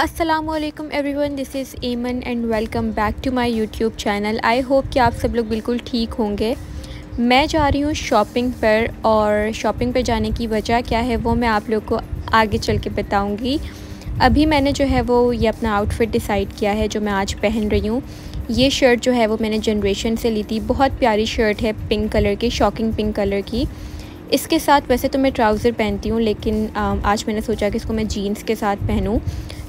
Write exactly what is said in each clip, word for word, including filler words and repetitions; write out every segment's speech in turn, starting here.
अस्सलामुअलैकुम everyone, this is Aiman and welcome back to my YouTube channel. I hope कि आप सब लोग बिल्कुल ठीक होंगे। मैं जा रही हूँ शॉपिंग पर, और शॉपिंग पर जाने की वजह क्या है वो मैं आप लोग को आगे चल के बताऊँगी। अभी मैंने जो है वो ये अपना आउटफिट डिसाइड किया है जो मैं आज पहन रही हूँ। ये शर्ट जो है वो मैंने जनरेशन से ली थी, बहुत प्यारी शर्ट है, पिंक कलर की, शॉकिंग पिंक कलर की। इसके साथ वैसे तो मैं ट्राउज़र पहनती हूँ, लेकिन आज मैंने सोचा कि इसको मैं जीन्स के साथ पहनूँ,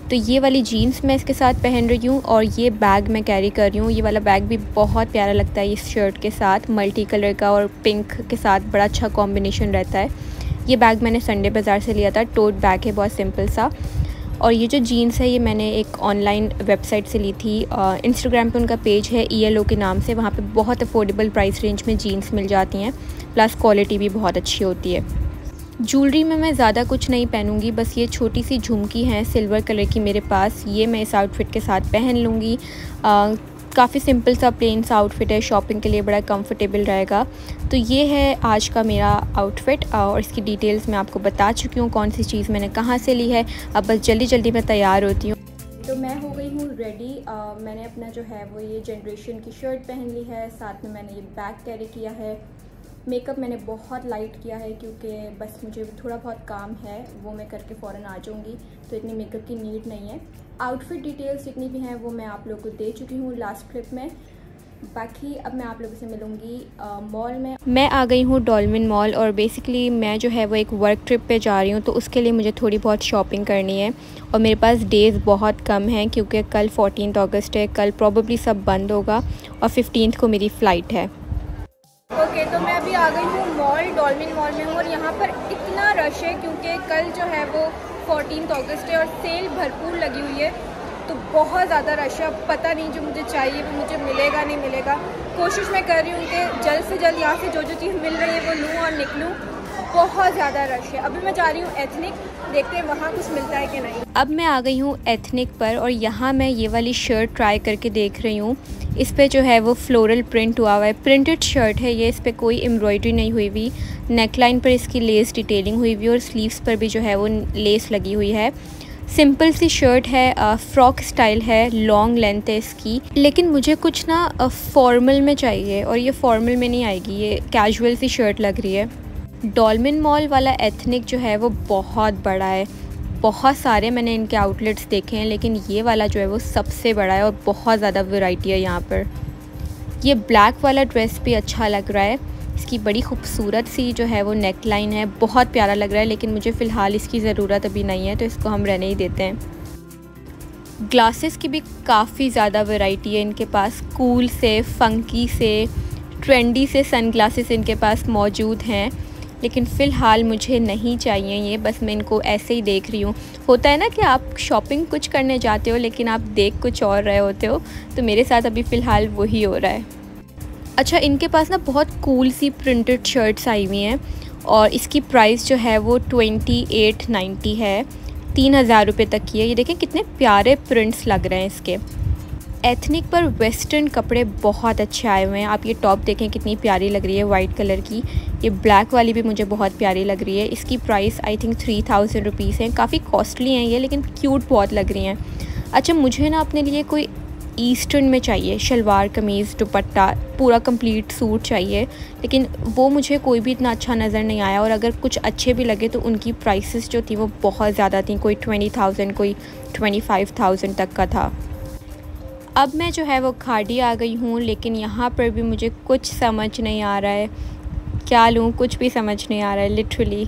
तो ये वाली जीन्स मैं इसके साथ पहन रही हूँ। और ये बैग मैं कैरी कर रही हूँ, ये वाला बैग भी बहुत प्यारा लगता है इस शर्ट के साथ, मल्टी कलर का और पिंक के साथ बड़ा अच्छा कॉम्बिनेशन रहता है। ये बैग मैंने संडे बाज़ार से लिया था, टोट बैग है, बहुत सिंपल सा। और ये जो जीन्स है ये मैंने एक ऑनलाइन वेबसाइट से ली थी, इंस्टाग्राम पे उनका पेज है ई एल ओ के नाम से, वहाँ पे बहुत अफोर्डेबल प्राइस रेंज में जीन्स मिल जाती हैं, प्लस क्वालिटी भी बहुत अच्छी होती है। ज्वेलरी में मैं ज़्यादा कुछ नहीं पहनूंगी, बस ये छोटी सी झुमकी है सिल्वर कलर की मेरे पास, ये मैं इस आउटफिट के साथ पहन लूँगी। काफ़ी सिंपल सा प्लेन सा आउटफिट है, शॉपिंग के लिए बड़ा कंफर्टेबल रहेगा। तो ये है आज का मेरा आउटफिट, और इसकी डिटेल्स मैं आपको बता चुकी हूँ कौन सी चीज़ मैंने कहाँ से ली है। अब बस जल्दी जल्दी मैं तैयार होती हूँ। तो मैं हो गई हूँ रेडी। मैंने अपना जो है वो ये जनरेशन की शर्ट पहन ली है, साथ में मैंने ये बैग कैरी किया है। मेकअप मैंने बहुत लाइट किया है क्योंकि बस मुझे थोड़ा बहुत काम है, वो मैं करके फ़ौरन आ जाऊँगी, तो इतनी मेकअप की नीड नहीं है। आउटफिट डिटेल्स जितनी भी हैं वो मैं आप लोगों को दे चुकी हूँ लास्ट क्लिप में, बाकी अब मैं आप लोगों से मिलूँगी मॉल में। मैं आ गई हूँ डोलमेन मॉल, और बेसिकली मैं जो है वो एक वर्क ट्रिप पे जा रही हूँ, तो उसके लिए मुझे थोड़ी बहुत शॉपिंग करनी है। और मेरे पास डेज़ बहुत कम हैं क्योंकि कल फोर्टीन अगस्त है, कल प्रॉबली सब बंद होगा, और फिफ्टीन को मेरी फ़्लाइट है। ओके okay, तो मैं अभी आ गई हूँ मॉल, डोलमेन मॉल में हूँ, और यहाँ पर इतना रश है क्योंकि कल जो है वो चौदह अगस्त है और सेल भरपूर लगी हुई है, तो बहुत ज़्यादा रश है। अब पता नहीं जो मुझे चाहिए वो मुझे मिलेगा नहीं मिलेगा। कोशिश मैं कर रही हूँ कि जल्द से जल्द यहाँ से जो जो चीज़ मिल रही है वो लूँ और निकलूँ, बहुत ज़्यादा रश है। अभी मैं जा रही हूँ एथनिक, देखते हैं वहाँ कुछ मिलता है कि नहीं। अब मैं आ गई हूँ एथनिक पर, और यहाँ मैं ये वाली शर्ट ट्राई करके देख रही हूँ। इस पे जो है वो फ्लोरल प्रिंट हुआ हुआ है, प्रिंटेड शर्ट है ये, इस पे कोई एम्ब्रॉयडरी नहीं हुई हुई, नेकलाइन पर इसकी लेस डिटेलिंग हुई हुई, और स्लीव्स पर भी जो है वो लेस लगी हुई है। सिंपल सी शर्ट है, फ्रॉक स्टाइल है, लॉन्ग लेंथ है इसकी, लेकिन मुझे कुछ ना फॉर्मल में चाहिए, और ये फॉर्मल में नहीं आएगी, ये कैजुअल सी शर्ट लग रही है। डोलमेन मॉल वाला एथनिक जो है वो बहुत बड़ा है, बहुत सारे मैंने इनके आउटलेट्स देखे हैं, लेकिन ये वाला जो है वो सबसे बड़ा है, और बहुत ज़्यादा वैरायटी है यहाँ पर। ये ब्लैक वाला ड्रेस भी अच्छा लग रहा है, इसकी बड़ी खूबसूरत सी जो है वो नेक लाइन है, बहुत प्यारा लग रहा है, लेकिन मुझे फ़िलहाल इसकी ज़रूरत अभी नहीं है, तो इसको हम रहने ही देते हैं। ग्लासेस की भी काफ़ी ज़्यादा वैरायटी है इनके पास, कूल से, फंकी से, ट्रेंडी से सनग्लासेस इनके पास मौजूद हैं, लेकिन फ़िलहाल मुझे नहीं चाहिए ये, बस मैं इनको ऐसे ही देख रही हूँ। होता है ना कि आप शॉपिंग कुछ करने जाते हो लेकिन आप देख कुछ और रहे होते हो, तो मेरे साथ अभी फ़िलहाल वही हो रहा है। अच्छा, इनके पास ना बहुत कूल सी प्रिंटेड शर्ट्स आई हुई हैं, और इसकी प्राइस जो है वो ट्वेंटी एट नाइन्टी है, तीन हज़ार रुपये तक की है। ये देखें कितने प्यारे प्रिंट्स लग रहे हैं इसके। एथनिक पर वेस्टर्न कपड़े बहुत अच्छे आए हुए हैं, आप ये टॉप देखें कितनी प्यारी लग रही है, वाइट कलर की। ये ब्लैक वाली भी मुझे बहुत प्यारी लग रही है, इसकी price I think three thousand rupees है। काफ़ी कॉस्टली हैं ये, लेकिन क्यूट बहुत लग रही हैं। अच्छा, मुझे ना अपने लिए कोई ईस्टर्न में चाहिए, शलवार कमीज़, दुपट्टा, पूरा कंप्लीट सूट चाहिए, लेकिन वो मुझे कोई भी इतना अच्छा नज़र नहीं आया। और अगर कुछ अच्छे भी लगे तो उनकी प्राइसेस जो थी वो बहुत ज़्यादा थी, कोई ट्वेंटी थाउजेंड कोई ट्वेंटी फाइव थाउजेंड तक का था। अब मैं जो है वो खाड़ी आ गई हूँ, लेकिन यहाँ पर भी मुझे कुछ समझ नहीं आ रहा है, क्या लूँ कुछ भी समझ नहीं आ रहा है लिटरली।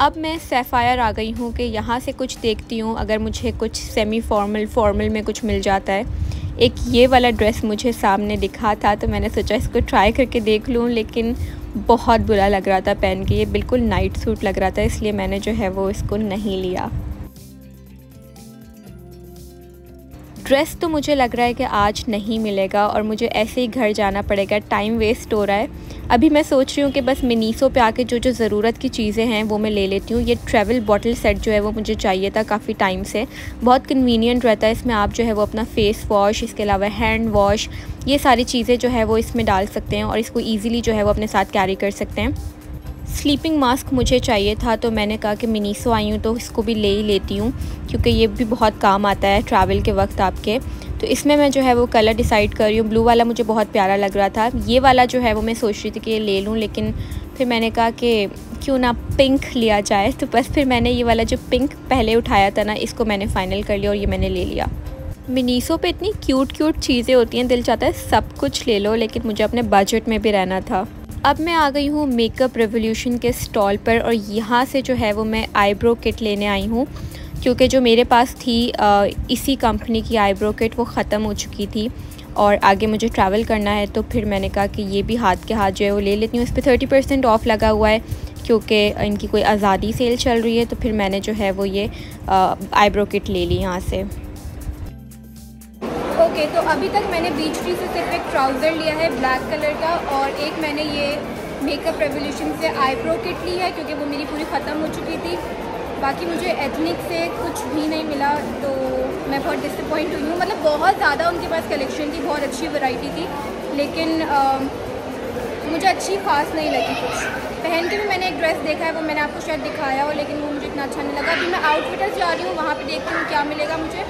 अब मैं सैफ़ायर आ गई हूँ कि यहाँ से कुछ देखती हूँ, अगर मुझे कुछ सेमी फॉर्मल फॉर्मल में कुछ मिल जाता है। एक ये वाला ड्रेस मुझे सामने दिखा था, तो मैंने सोचा इसको ट्राई करके देख लूँ, लेकिन बहुत बुरा लग रहा था पहन के, ये बिल्कुल नाइट सूट लग रहा था, इसलिए मैंने जो है वो इसको नहीं लिया। ड्रेस तो मुझे लग रहा है कि आज नहीं मिलेगा, और मुझे ऐसे ही घर जाना पड़ेगा, टाइम वेस्ट हो रहा है। अभी मैं सोच रही हूँ कि बस मिनीसो पे आके जो जो ज़रूरत की चीज़ें हैं वो मैं ले लेती हूँ। ये ट्रैवल बॉटल सेट जो है वो मुझे चाहिए था काफ़ी टाइम से, बहुत कन्वीनियंट रहता है, इसमें आप जो है वो अपना फ़ेस वॉश, इसके अलावा हैंड वॉश, ये सारी चीज़ें जो है वो इसमें डाल सकते हैं, और इसको ईज़िली जो है वो अपने साथ कैरी कर सकते हैं। स्लीपिंग मास्क मुझे चाहिए था, तो मैंने कहा कि मिनीसो आई हूँ तो इसको भी ले ही लेती हूँ क्योंकि ये भी बहुत काम आता है ट्रैवल के वक्त आपके। तो इसमें मैं जो है वो कलर डिसाइड कर रही हूँ। ब्लू वाला मुझे बहुत प्यारा लग रहा था, ये वाला जो है वो मैं सोच रही थी कि ले लूँ, लेकिन फिर मैंने कहा कि क्यों ना पिंक लिया जाए। तो बस फिर मैंने ये वाला जो पिंक पहले उठाया था ना, इसको मैंने फ़ाइनल कर लिया और ये मैंने ले लिया। मिनीसो पे इतनी क्यूट क्यूट चीज़ें होती हैं, दिल चाहता है सब कुछ ले लो, लेकिन मुझे अपने बजट में भी रहना था। अब मैं आ गई हूँ मेकअप रेवोल्यूशन के स्टॉल पर और यहाँ से जो है वो मैं आईब्रो किट लेने आई हूँ क्योंकि जो मेरे पास थी आ, इसी कंपनी की आईब्रो किट वो ख़त्म हो चुकी थी और आगे मुझे ट्रैवल करना है। तो फिर मैंने कहा कि ये भी हाथ के हाथ जो है वो ले लेती हूँ। इस पर थर्टी परसेंट ऑफ लगा हुआ है क्योंकि इनकी कोई आज़ादी सेल चल रही है। तो फिर मैंने जो है वो ये आईब्रो किट ले ली यहाँ से। ओके okay, तो अभी तक मैंने बीचस्ट्रीट से सिर्फ एक ट्राउज़र लिया है ब्लैक कलर का और एक मैंने ये मेकअप रेवोल्यूशन से आईब्रो किट ली है क्योंकि वो मेरी पूरी ख़त्म हो चुकी थी। बाकी मुझे एथनिक से कुछ भी नहीं मिला तो मैं बहुत डिसअपॉइंट हुई हूँ। मतलब बहुत ज़्यादा उनके पास कलेक्शन थी, बहुत अच्छी वैरायटी थी, लेकिन आ, मुझे अच्छी खास नहीं लगी कुछ। पहन के भी मैंने एक ड्रेस देखा है, वो मैंने आपको शायद दिखाया हो, लेकिन वो मुझे इतना अच्छा नहीं लगा। अभी मैं आउटफिटर्स जा रही हूँ, वहाँ पे देखती हूँ क्या मिलेगा मुझे।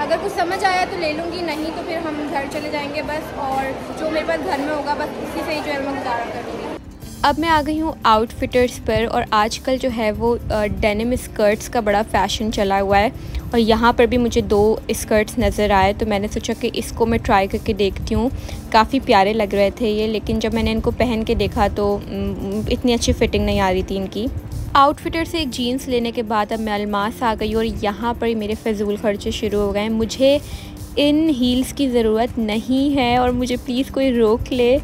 अगर कुछ समझ आया तो ले लूँगी, नहीं तो फिर हम घर चले जाएंगे बस, और जो मेरे पास घर में होगा बस उसी से ही जो है मैं गुजारा करूँगी। अब मैं आ गई हूँ आउटफिटर्स पर और आजकल जो है वो डेनिम स्कर्ट्स का बड़ा फैशन चला हुआ है और यहाँ पर भी मुझे दो स्कर्ट्स नज़र आए तो मैंने सोचा कि इसको मैं ट्राई करके देखती हूँ। काफ़ी प्यारे लग रहे थे ये, लेकिन जब मैंने इनको पहन के देखा तो इतनी अच्छी फिटिंग नहीं आ रही थी इनकी। आउटफिटर से एक जीन्स लेने के बाद अब मैं अलमास आ गई और यहाँ पर मेरे फजूल खर्चे शुरू हो गए। मुझे इन हील्स की ज़रूरत नहीं है और मुझे प्लीज़ कोई रोक ले।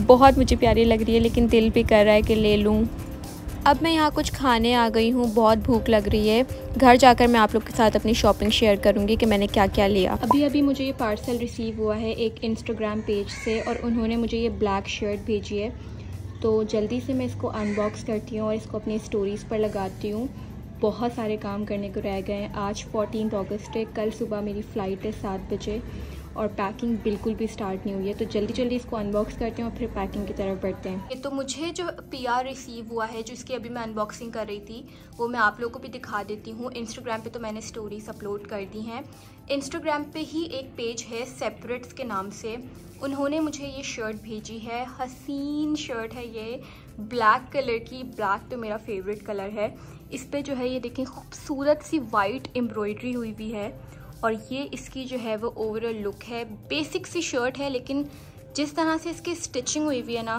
बहुत मुझे प्यारी लग रही है लेकिन दिल भी कर रहा है कि ले लूँ। अब मैं यहाँ कुछ खाने आ गई हूँ, बहुत भूख लग रही है। घर जाकर मैं आप लोग के साथ अपनी शॉपिंग शेयर करूँगी कि मैंने क्या क्या लिया। अभी अभी मुझे ये पार्सल रिसीव हुआ है एक इंस्टाग्राम पेज से और उन्होंने मुझे ये ब्लैक शर्ट भेजी है, तो जल्दी से मैं इसको अनबॉक्स करती हूँ और इसको अपनी स्टोरीज़ पर लगाती हूँ। बहुत सारे काम करने को रह गए हैं। आज चौदह अगस्त है, कल सुबह मेरी फ़्लाइट है सात बजे और पैकिंग बिल्कुल भी स्टार्ट नहीं हुई है, तो जल्दी जल्दी इसको अनबॉक्स करते हैं और फिर पैकिंग की तरफ बढ़ते हैं। ये तो मुझे जो पीआर रिसीव हुआ है जो इसकी अभी मैं अनबॉक्सिंग कर रही थी वो मैं आप लोगों को भी दिखा देती हूँ। इंस्टाग्राम पे तो मैंने स्टोरीज अपलोड कर दी हैं। इंस्टाग्राम पे ही एक पेज है सेपरेट्स के नाम से, उन्होंने मुझे ये शर्ट भेजी है। हसीन शर्ट है ये, ब्लैक कलर की। ब्लैक तो मेरा फेवरेट कलर है। इस पर जो है ये देखें खूबसूरत सी वाइट एम्ब्रॉयडरी हुई हुई है और ये इसकी जो है वो ओवरऑल लुक है। बेसिक सी शर्ट है लेकिन जिस तरह से इसकी स्टिचिंग हुई हुई है ना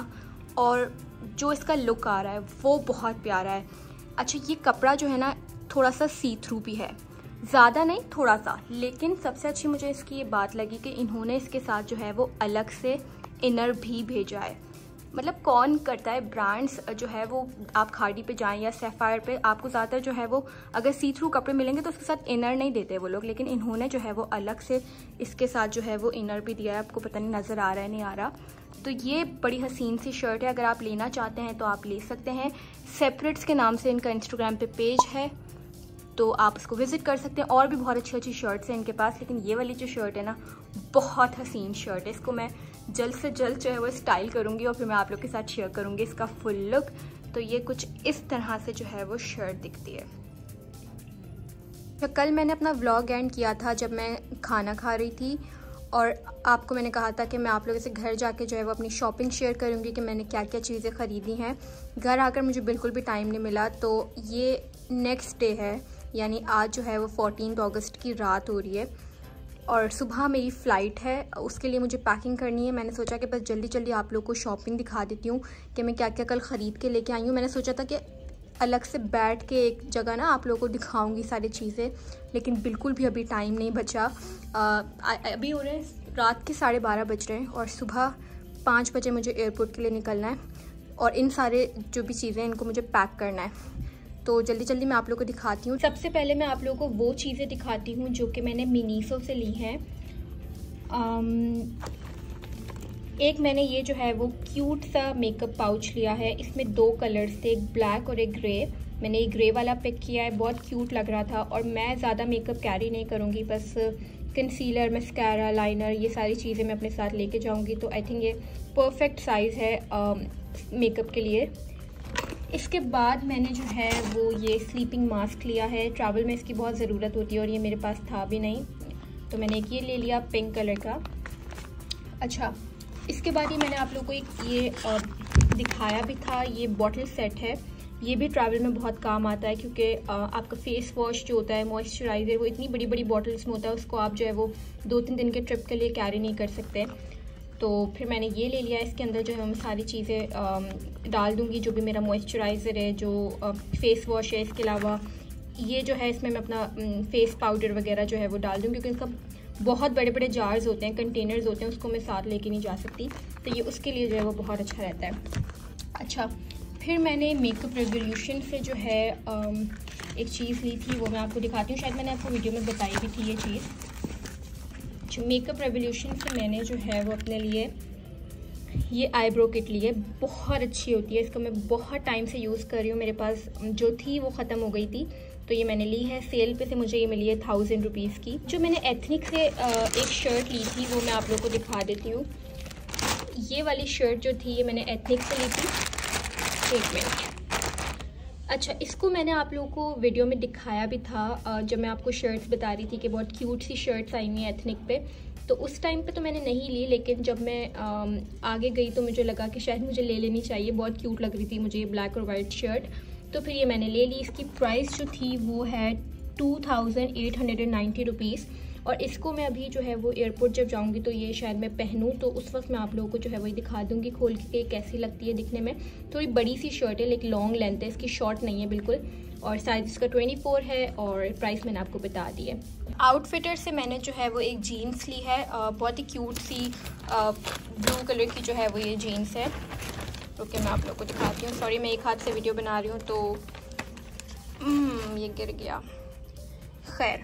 और जो इसका लुक आ रहा है वो बहुत प्यारा है। अच्छा, ये कपड़ा जो है ना थोड़ा सा सी थ्रू भी है, ज़्यादा नहीं थोड़ा सा, लेकिन सबसे अच्छी मुझे इसकी ये बात लगी कि इन्होंने इसके साथ जो है वो अलग से इनर भी भेजा है। मतलब कौन करता है, ब्रांड्स जो है वो आप खाड़ी पे जाएं या सैफायर पे, आपको ज़्यादातर जो है वो अगर सी थ्रू कपड़े मिलेंगे तो उसके साथ इनर नहीं देते वो लोग, लेकिन इन्होंने जो है वो अलग से इसके साथ जो है वो इनर भी दिया है। आपको पता नहीं नज़र आ रहा है नहीं आ रहा। तो ये बड़ी हसीन सी शर्ट है, अगर आप लेना चाहते हैं तो आप ले सकते हैं। सेपरेट्स के नाम से इनका इंस्टाग्राम पे पेज है तो आप उसको विजिट कर सकते हैं। और भी बहुत अच्छी अच्छी शर्ट्स हैं इनके पास, लेकिन ये वाली जो शर्ट है ना बहुत हसीन शर्ट है। इसको मैं जल्द से जल्द जो है वो स्टाइल करूँगी और फिर मैं आप लोग के साथ शेयर करूँगी इसका फुल लुक। तो ये कुछ इस तरह से जो है वो शर्ट दिखती है। तो कल मैंने अपना व्लॉग एंड किया था जब मैं खाना खा रही थी और आपको मैंने कहा था कि मैं आप लोगों से घर जाके जो है वो अपनी शॉपिंग शेयर करूँगी कि मैंने क्या क्या चीज़ें ख़रीदी हैं। घर आकर मुझे बिल्कुल भी टाइम नहीं मिला, तो ये नेक्स्ट डे है, यानी आज जो है वो चौदह अगस्त की रात हो रही है और सुबह मेरी फ़्लाइट है, उसके लिए मुझे पैकिंग करनी है। मैंने सोचा कि बस जल्दी जल्दी आप लोगों को शॉपिंग दिखा देती हूँ कि मैं क्या क्या कल ख़रीद के लेके आई हूँ। मैंने सोचा था कि अलग से बैठ के एक जगह ना आप लोगों को दिखाऊंगी सारी चीज़ें, लेकिन बिल्कुल भी अभी टाइम नहीं बचा। आ, अभी हो रहे हैं रात के साढ़े बारह बज रहे हैं और सुबह पाँच बजे मुझे एयरपोर्ट के लिए निकलना है और इन सारे जो भी चीज़ें इनको मुझे पैक करना है, तो जल्दी जल्दी मैं आप लोगों को दिखाती हूँ। सबसे पहले मैं आप लोगों को वो चीज़ें दिखाती हूँ जो कि मैंने मिनीसो से ली हैं। एक मैंने ये जो है वो क्यूट सा मेकअप पाउच लिया है, इसमें दो कलर्स थे, एक ब्लैक और एक ग्रे। मैंने ये ग्रे वाला पिक किया है, बहुत क्यूट लग रहा था। और मैं ज़्यादा मेकअप कैरी नहीं करूँगी, बस कंसीलर, मस्कारा, लाइनर ये सारी चीज़ें मैं अपने साथ लेके जाऊँगी, तो आई थिंक ये परफेक्ट साइज़ है मेकअप के लिए। इसके बाद मैंने जो है वो ये स्लीपिंग मास्क लिया है, ट्रैवल में इसकी बहुत ज़रूरत होती है और ये मेरे पास था भी नहीं, तो मैंने एक ये ले लिया पिंक कलर का। अच्छा, इसके बाद ही मैंने आप लोगों को एक ये और दिखाया भी था, ये बॉटल सेट है, ये भी ट्रैवल में बहुत काम आता है क्योंकि आपका फेस वॉश जो होता है, मॉइस्चराइज़र, वो इतनी बड़ी बड़ी बॉटल्स में होता है, उसको आप जो है वो दो तीन दिन के ट्रिप के लिए कैरी नहीं कर सकते। तो फिर मैंने ये ले लिया, इसके अंदर जो है मैं सारी चीज़ें डाल दूँगी, जो भी मेरा मॉइस्चराइज़र है, जो फेस वॉश है, इसके अलावा ये जो है इसमें मैं अपना फेस पाउडर वगैरह जो है वो डाल दूँगी, क्योंकि इसका बहुत बड़े बड़े जार्स होते हैं, कंटेनर्स होते हैं, उसको मैं साथ लेके नहीं जा सकती, तो ये उसके लिए जो है वो बहुत अच्छा रहता है। अच्छा, फिर मैंने मेकअप रेवोल्यूशन से जो है एक चीज़ ली थी, वो मैं आपको दिखाती हूँ, शायद मैंने आपको वीडियो में बताई भी थी ये चीज़। मेकअप रेवोल्यूशन से मैंने जो है वो अपने लिए ये आईब्रो किट ली है, बहुत अच्छी होती है, इसको मैं बहुत टाइम से यूज़ कर रही हूँ, मेरे पास जो थी वो ख़त्म हो गई थी, तो ये मैंने ली है, सेल पे से मुझे ये मिली है थाउजेंड रुपीज़ की। जो मैंने एथनिक से एक शर्ट ली थी वो मैं आप लोगों को दिखा देती हूँ, ये वाली शर्ट जो थी ये मैंने एथनिक से ली थी, एक मिनट। अच्छा, इसको मैंने आप लोगों को वीडियो में दिखाया भी था जब मैं आपको शर्ट्स बता रही थी कि बहुत क्यूट सी शर्ट्स आई हुई हैं एथनिक पे, तो उस टाइम पे तो मैंने नहीं ली, लेकिन जब मैं आगे गई तो मुझे लगा कि शायद मुझे ले लेनी चाहिए, बहुत क्यूट लग रही थी मुझे ये ब्लैक और वाइट शर्ट, तो फिर ये मैंने ले ली। इसकी प्राइस जो थी वो है two thousand eight hundred and ninety rupees, और इसको मैं अभी जो है वो एयरपोर्ट जब जाऊंगी तो ये शायद मैं पहनूं, तो उस वक्त मैं आप लोगों को जो है वही दिखा दूंगी खोल के कैसी लगती है दिखने में। थोड़ी बड़ी सी शर्ट है, लेकिन लॉन्ग लेंथ है, इसकी शॉर्ट नहीं है बिल्कुल, और साइज इसका चौबीस है, और प्राइस मैंने आपको बता दी है। आउटफिटर से मैंने जो है वो एक जीन्स ली है, बहुत ही क्यूट सी ब्लू कलर की जो है वो ये जीन्स है, ओके मैं आप लोग को दिखाती हूँ। सॉरी मैं एक हाथ से वीडियो बना रही हूँ तो ये गिर गया, खैर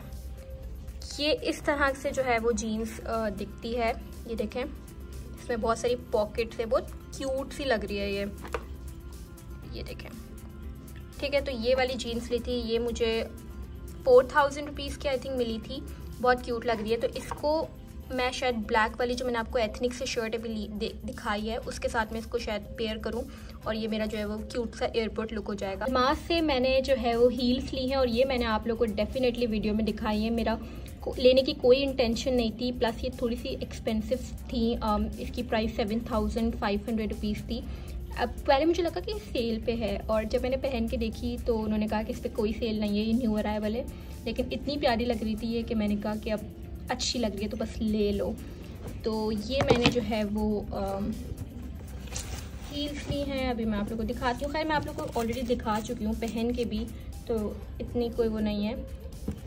ये इस तरह से जो है वो जीन्स दिखती है, ये देखें इसमें बहुत सारी पॉकेट्स है, बहुत क्यूट सी लग रही है ये, ये देखें, ठीक है। तो ये वाली जीन्स ली थी, ये मुझे फोर थाउजेंड रुपीज़ की आई थिंक मिली थी, बहुत क्यूट लग रही है, तो इसको मैं शायद ब्लैक वाली जो मैंने आपको एथनिक से शर्ट अभी दिखाई है उसके साथ मैं इसको शायद पेयर करूं, और ये मेरा जो है वो क्यूट सा एयरपोर्ट लुक हो जाएगा। मास्क से मैंने जो है वो हील्स ली हैं, और ये मैंने आप लोगों को डेफिनेटली वीडियो में दिखाई है, मेरा लेने की कोई इंटेंशन नहीं थी, प्लस ये थोड़ी सी एक्सपेंसिव थी, इसकी price seven thousand five hundred rupees थी। अब पहले मुझे लगा कि सेल पे है, और जब मैंने पहन के देखी तो उन्होंने कहा कि इस पर कोई सेल नहीं है, ये न्यू अराइवल है, लेकिन इतनी प्यारी लग रही थी ये कि मैंने कहा कि अब अच्छी लग रही है तो बस ले लो। तो ये मैंने जो है वो हील्स ली हैं, अभी मैं आप लोगों को दिखाती हूँ, खैर मैं आप लोगों को ऑलरेडी दिखा चुकी हूँ पहन के भी, तो इतनी कोई वो नहीं है,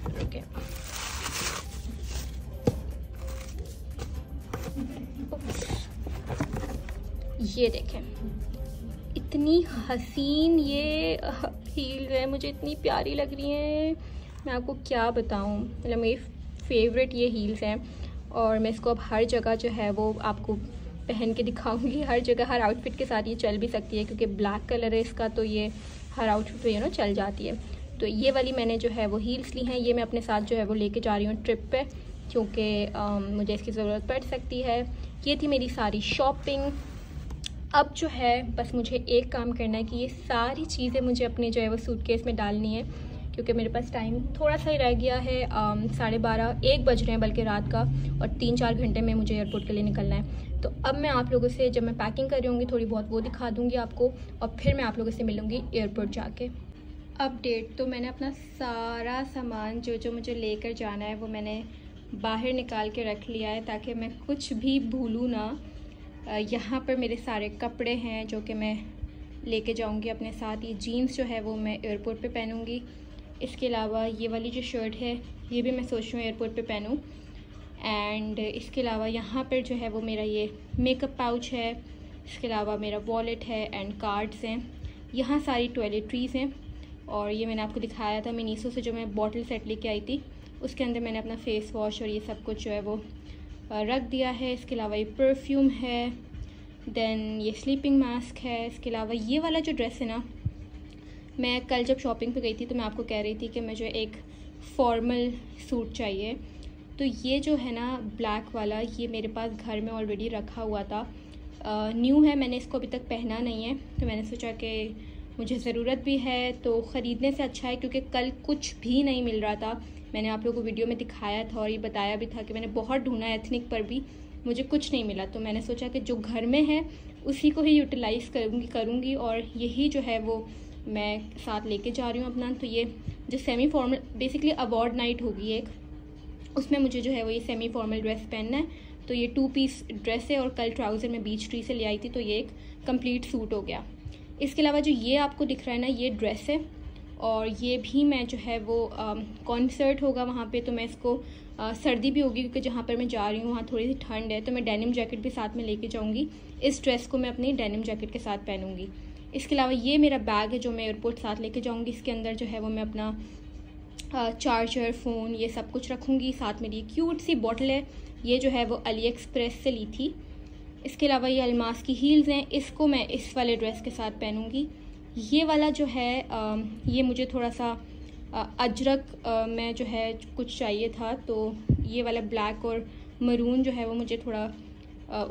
ठीक है। ये देखें इतनी हसीन ये हील है, मुझे इतनी प्यारी लग रही है, मैं आपको क्या बताऊँ, मतलब मेरी फेवरेट ये हील्स हैं, और मैं इसको अब हर जगह जो है वो आपको पहन के दिखाऊंगी, हर जगह हर आउटफिट के साथ ये चल भी सकती है, क्योंकि ब्लैक कलर है इसका, तो ये हर आउटफिट में यू नो चल जाती है। तो ये वाली मैंने जो है वो हील्स ली हैं, ये मैं अपने साथ जो है वो लेके जा रही हूँ ट्रिप पे, क्योंकि मुझे इसकी ज़रूरत पड़ सकती है। ये थी मेरी सारी शॉपिंग, अब जो है बस मुझे एक काम करना है कि ये सारी चीज़ें मुझे अपने जो है वो सूटकेस में डालनी है, क्योंकि मेरे पास टाइम थोड़ा सा ही रह गया है, साढ़े बारह एक बज रहे हैं बल्कि रात का, और तीन चार घंटे में मुझे एयरपोर्ट के लिए निकलना है। तो अब मैं आप लोगों से जब मैं पैकिंग कर रही होंगी थोड़ी बहुत वो दिखा दूँगी आपको, और फिर मैं आप लोगों से मिलूँगी एयरपोर्ट जाके। अपडेट, तो मैंने अपना सारा सामान जो जो मुझे लेकर जाना है वो मैंने बाहर निकाल के रख लिया है, ताकि मैं कुछ भी भूलूँ ना। यहाँ पर मेरे सारे कपड़े हैं जो कि मैं लेके जाऊँगी अपने साथ, ये जीन्स जो है वो मैं एयरपोर्ट पे पहनूँगी, इसके अलावा ये वाली जो शर्ट है ये भी मैं सोच रही हूँ एयरपोर्ट पे पहनूँ, एंड इसके अलावा यहाँ पर जो है वो मेरा ये मेकअप पाउच है, इसके अलावा मेरा वॉलेट है एंड कार्ड्स हैं, यहाँ सारी टॉयलेटरीज़ हैं, और ये मैंने आपको दिखाया था मिनीसो से जो मैं बॉटल सेट लेके आई थी, उसके अंदर मैंने अपना फेस वॉश और ये सब कुछ जो है वो रख दिया है, इसके अलावा ये परफ्यूम है, देन ये स्लीपिंग मास्क है, इसके अलावा ये वाला जो ड्रेस है ना, मैं कल जब शॉपिंग पे गई थी तो मैं आपको कह रही थी कि मुझे एक फॉर्मल सूट चाहिए, तो ये जो है ना ब्लैक वाला ये मेरे पास घर में ऑलरेडी रखा हुआ था, न्यू है, मैंने इसको अभी तक पहना नहीं है, तो मैंने सोचा कि मुझे ज़रूरत भी है, तो ख़रीदने से अच्छा है क्योंकि कल कुछ भी नहीं मिल रहा था। मैंने आप लोगों को वीडियो में दिखाया था और ये बताया भी था कि मैंने बहुत ढूंढा एथनिक पर भी मुझे कुछ नहीं मिला, तो मैंने सोचा कि जो घर में है उसी को ही यूटिलाइज़ करूँगी करूँगी और यही जो है वो मैं साथ लेके जा रही हूँ अपना। तो ये जो semi formal basically award night होगी एक, उसमें मुझे जो है वो ये सेमी फॉर्मल ड्रेस पहनना है। तो ये टू पीस ड्रेस है और कल ट्राउज़र में बीच ट्री से ले आई थी, तो ये एक कंप्लीट सूट हो गया। इसके अलावा जो ये आपको दिख रहा है ना, ये ड्रेस है और ये भी मैं जो है वो कॉन्सर्ट होगा वहाँ पे, तो मैं इसको आ, सर्दी भी होगी क्योंकि जहाँ पर मैं जा रही हूँ वहाँ थोड़ी सी ठंड है, तो मैं डेनिम जैकेट भी साथ में लेके जाऊँगी। इस ड्रेस को मैं अपनी डेनिम जैकेट के साथ पहनूँगी। इसके अलावा ये मेरा बैग है जो मैं एयरपोर्ट साथ लेके जाऊँगी। इसके अंदर जो है वो मैं अपना चार्जर, फ़ोन, ये सब कुछ रखूँगी। साथ मेरी क्यूट सी बॉटल है, ये जो है वो अली एक्सप्रेस से ली थी। इसके अलावा ये अलमास की हील्स हैं, इसको मैं इस वाले ड्रेस के साथ पहनूँगी। ये वाला जो है ये मुझे थोड़ा सा अजरक में जो है कुछ चाहिए था, तो ये वाला ब्लैक और मरून जो है वो मुझे थोड़ा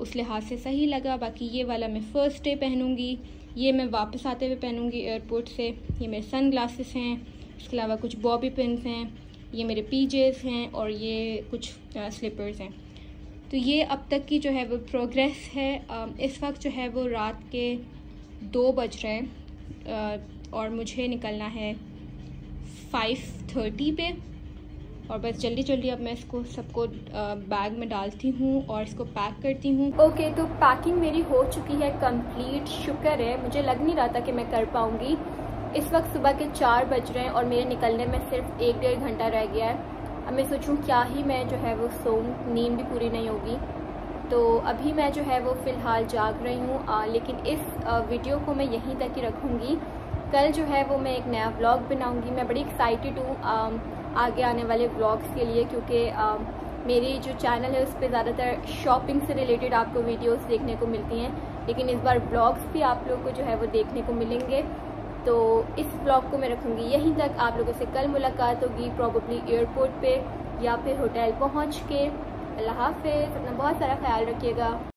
उस लिहाज से सही लगा। बाकी ये वाला मैं फ़र्स्ट डे पहनूँगी, ये मैं वापस आते हुए पहनूँगी एयरपोर्ट से। ये मेरे सन ग्लासेस हैं, इसके अलावा कुछ बॉबी पिन्स हैं, ये मेरे पीजेस हैं और ये कुछ स्लीपर्स हैं। तो ये अब तक की जो है वो प्रोग्रेस है। इस वक्त जो है वो रात के दो बज रहे हैं और मुझे निकलना है फाइव थर्टी पे और बस जल्दी जल्दी अब मैं इसको सबको बैग में डालती हूँ और इसको पैक करती हूँ। ओके, तो पैकिंग मेरी हो चुकी है कंप्लीट। शुक्र है, मुझे लग नहीं रहा था कि मैं कर पाऊँगी। इस वक्त सुबह के चार बज रहे हैं और मेरे निकलने में सिर्फ एक डेढ़ घंटा रह गया है। अब मैं सोचूं क्या ही मैं जो है वो सोऊं, नींद भी पूरी नहीं होगी। तो अभी मैं जो है वो फ़िलहाल जाग रही हूँ, लेकिन इस आ, वीडियो को मैं यहीं तक ही रखूँगी। कल जो है वो मैं एक नया व्लॉग बनाऊँगी। मैं बड़ी एक्साइटेड हूँ आगे आने वाले व्लॉग्स के लिए, क्योंकि मेरी जो चैनल है उस पर ज़्यादातर शॉपिंग से रिलेटेड आपको वीडियोज़ देखने को मिलती हैं, लेकिन इस बार व्लॉग्स भी आप लोग को जो है वो देखने को मिलेंगे। तो इस ब्लॉग को मैं रखूँगी यहीं तक। आप लोगों से कल मुलाकात होगी, प्रॉबेबली एयरपोर्ट पे या फिर होटल पहुँच के। अल्लाह हाफ़िज़, अपना बहुत सारा ख्याल रखिएगा।